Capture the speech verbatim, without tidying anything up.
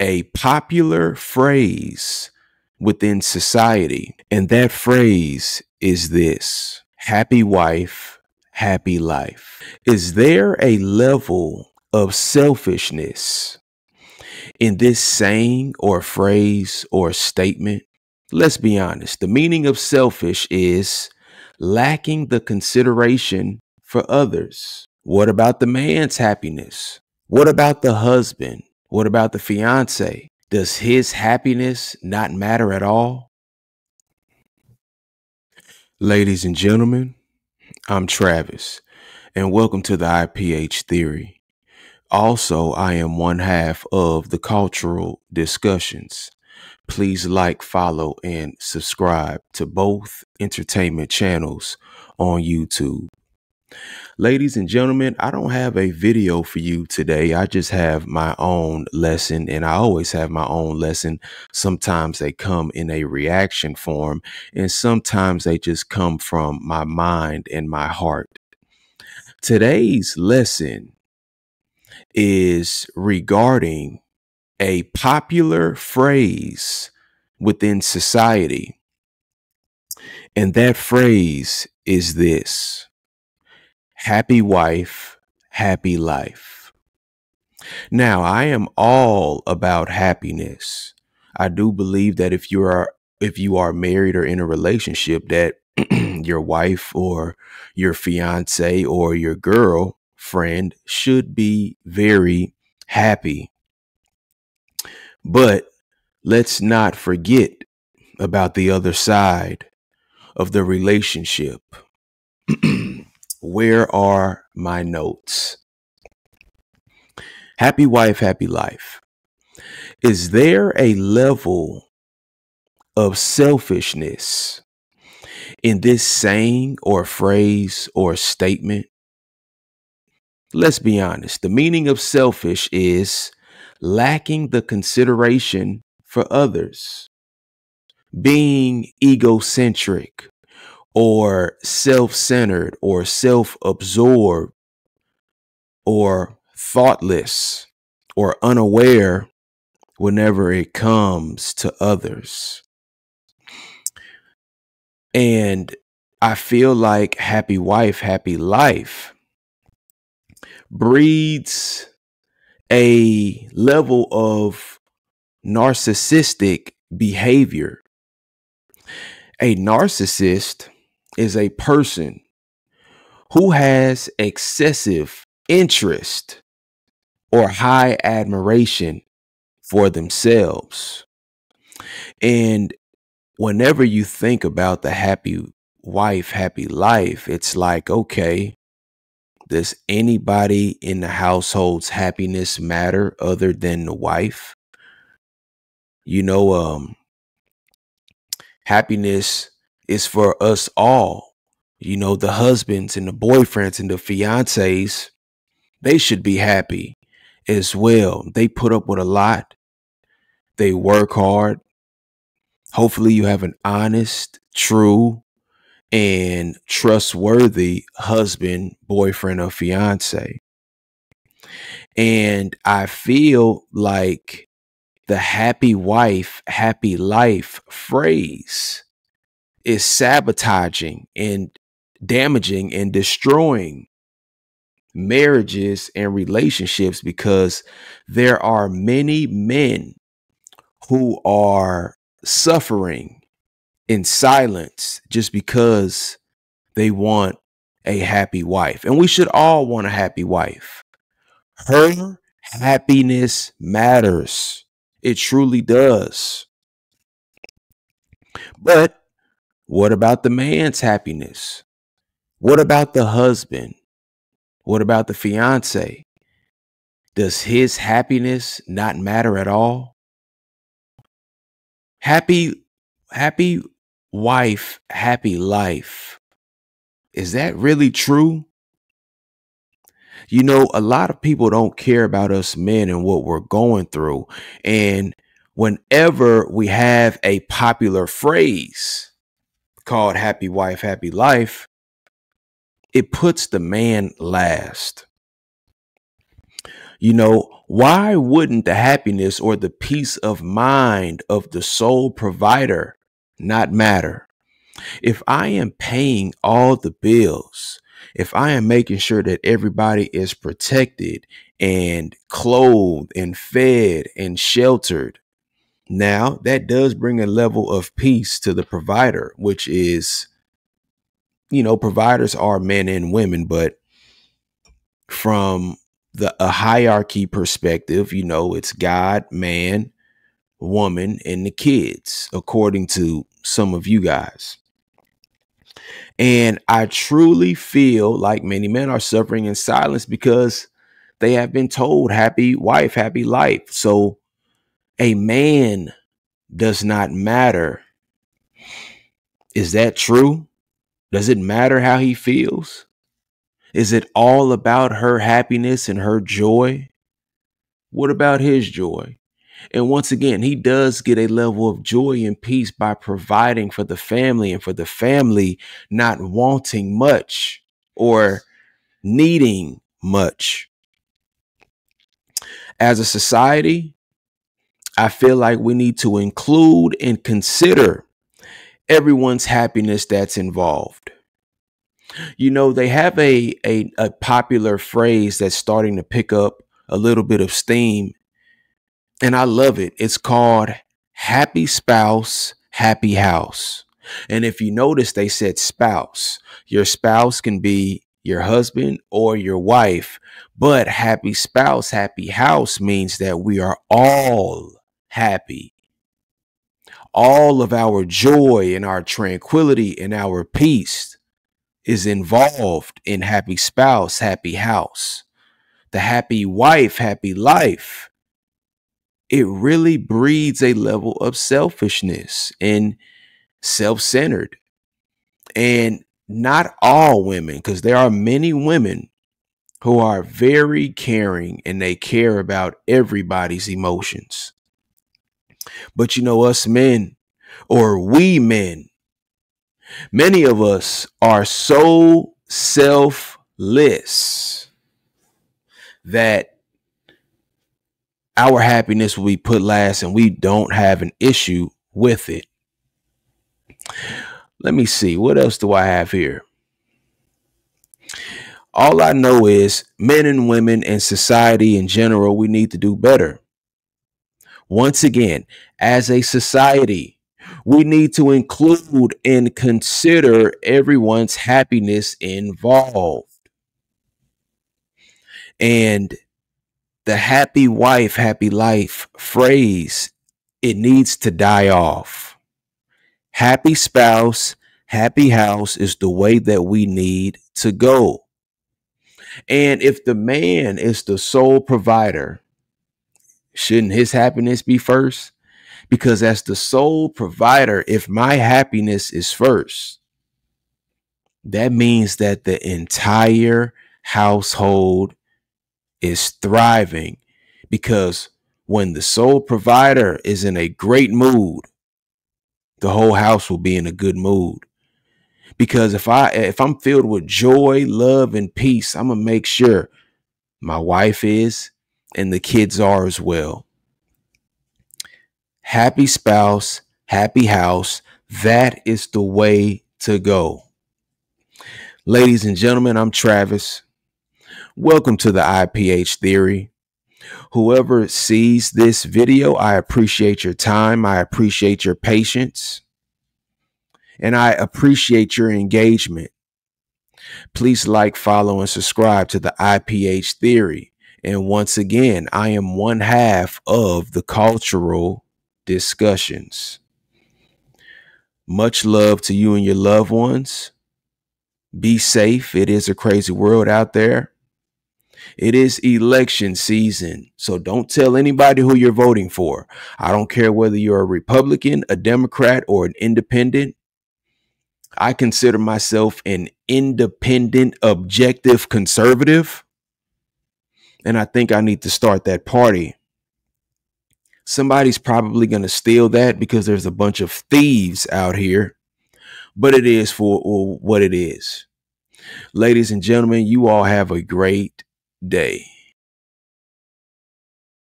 a popular phrase within society. And that phrase is this: happy wife, happy life. Is there a level of selfishness in this saying or phrase or statement? Let's be honest. The meaning of selfish is lacking the consideration for others. What about the man's happiness? What about the husband? What about the fiance? Does his happiness not matter at all? Ladies and gentlemen, I'm Travis, and welcome to the I P H Theory. Also, I am one half of the Cultural Discussions. Please like, follow, and subscribe to both entertainment channels on YouTube. Ladies and gentlemen, I don't have a video for you today. I just have my own lesson, and I always have my own lesson. Sometimes they come in a reaction form, and sometimes they just come from my mind and my heart. Today's lesson is regarding a popular phrase within society, and that phrase is this: happy wife, happy life. Now, I am all about happiness. I do believe that if you are if you are married or in a relationship, that your wife or your fiance or your girlfriend should be very happy. But let's not forget about the other side of the relationship. Where are my notes? Happy wife, happy life. Is there a level of selfishness in this saying or phrase or statement? Let's be honest. The meaning of selfish is lacking the consideration for others, being egocentric or self-centered or self-absorbed or thoughtless or unaware whenever it comes to others. And I feel like happy wife, happy life breeds a level of narcissistic behavior. A narcissist is a person who has excessive interest or high admiration for themselves. And whenever you think about the happy wife, happy life, it's like, okay, does anybody in the household's happiness matter other than the wife? You know, um, happiness is for us all. You know, the husbands and the boyfriends and the fiancés, they should be happy as well. They put up with a lot. They work hard. Hopefully you have an honest, true, and trustworthy husband, boyfriend, or fiance. And I feel like the happy wife, happy life phrase is sabotaging and damaging and destroying marriages and relationships, because there are many men who are suffering in silence just because they want a happy wife. And we should all want a happy wife. Her happiness matters. It truly does. But what about the man's happiness? What about the husband? What about the fiance? Does his happiness not matter at all? Happy, happy wife, happy life. Is that really true? You know, a lot of people don't care about us men and what we're going through. And whenever we have a popular phrase called happy wife, happy life, it puts the man last. You know, why wouldn't the happiness or the peace of mind of the sole provider not matter? If I am paying all the bills, if I am making sure that everybody is protected and clothed and fed and sheltered, now that does bring a level of peace to the provider, which is, you know, providers are men and women, but from the a hierarchy perspective, you know, it's God, man, woman, and the kids, according to some of you guys. And I truly feel like many men are suffering in silence because they have been told happy wife, happy life. So a man does not matter. Is that true? Does it matter how he feels? Is it all about her happiness and her joy? What about his joy? And once again, he does get a level of joy and peace by providing for the family and for the family not wanting much or needing much. As a society, I feel like we need to include and consider everyone's happiness that's involved. You know, they have a, a, a popular phrase that's starting to pick up a little bit of steam, and I love it. It's called happy spouse, happy house. And if you notice, they said spouse. Your spouse can be your husband or your wife, but happy spouse, happy house means that we are all happy. All of our joy and our tranquility and our peace is involved in happy spouse, happy house. The happy wife, happy life. It really breeds a level of selfishness and self-centered. And not all women, because there are many women who are very caring and they care about everybody's emotions. But, you know, us men, or we men, many of us are so selfless that our happiness will be put last and we don't have an issue with it. Let me see. What else do I have here? All I know is men and women and society in general, we need to do better. Once again, as a society, we need to include and consider everyone's happiness involved. And the happy wife, happy life phrase, it needs to die off. Happy spouse, happy house is the way that we need to go. And if the man is the sole provider, shouldn't his happiness be first? Because as the sole provider, if my happiness is first, that means that the entire household is thriving, because when the sole provider is in a great mood, the whole house will be in a good mood. Because if I if I'm filled with joy, love, and peace, I'm gonna make sure my wife is and the kids are as well. Happy spouse, happy house. That is the way to go. Ladies and gentlemen, I'm Travis. Welcome to the I P H Theory. Whoever sees this video, I appreciate your time. I appreciate your patience. And I appreciate your engagement. Please like, follow, and subscribe to the I P H Theory. And once again, I am one half of the Cultural Discussions. Much love to you and your loved ones. Be safe. It is a crazy world out there. It is election season, so don't tell anybody who you're voting for. I don't care whether you're a Republican, a Democrat, or an independent. I consider myself an independent, objective conservative, and I think I need to start that party. Somebody's probably going to steal that because there's a bunch of thieves out here, but it is for what it is. Ladies and gentlemen, you all have a great day.